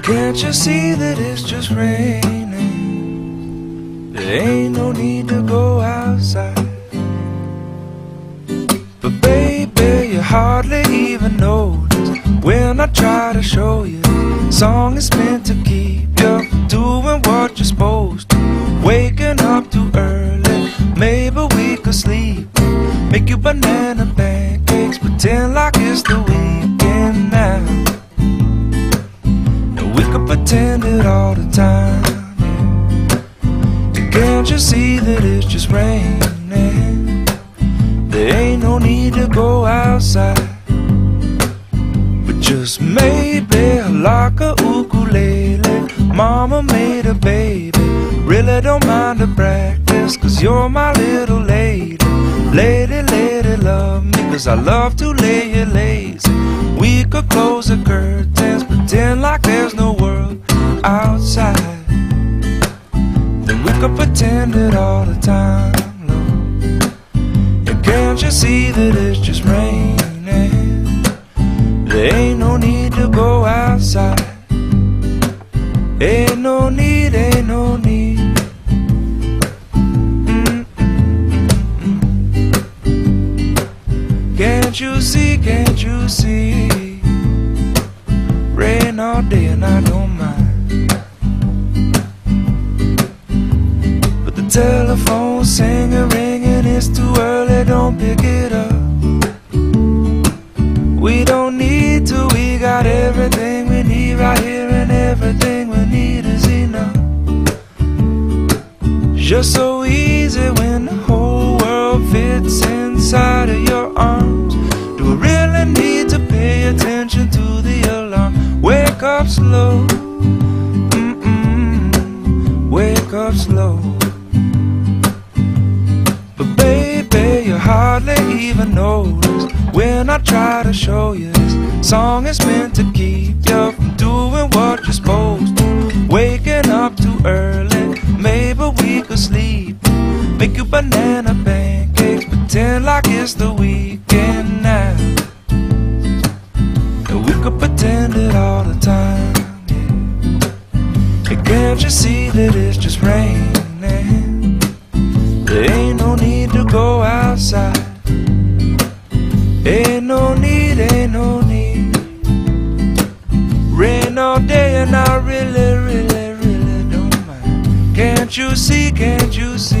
Can't you see that it's just raining? There ain't no need to go outside. But baby, you hardly even notice when I try to show you. Song is meant to keep you doing what you're supposed to. Waking up too early, maybe we could sleep. Make you banana pancakes, pretend like it's the weekend now. Pretend it all the time. And can't you see that it's just raining? There ain't no need to go outside. But just maybe like a ukulele, mama made a baby. Really don't mind the practice, cause you're my little lady. Lady, lady, love me, cause I love to lay you lazy. We could close the curtains, pretend like there's no world outside. Then we could pretend it all the time, Lord. And can't you see that it's just raining? There ain't no need to go outside. Ain't no need, ain't no need. Can't you see, can't you see? Rain all day and I don't mind. But the telephone's singing, ringing, it's too early, don't pick it up. We don't need to, we got everything we need right here, and everything we need is enough. Just so easy when the whole world fits inside of your arms. Do I really need to pay attention to the alarm? Wake up slow, wake up slow. But baby, you hardly even notice when I try to show you this song is meant to keep you from doing what you're supposed to. Waking up too early, maybe we could sleep. Make you banana pancakes, pretend like it's the weekend now. And we could pretend it all the time, yeah. And can't you see that it's just raining? There ain't no need to go outside. Ain't no need, ain't no need. Rain all day and I really, really, really don't mind. Can't you see, can't you see?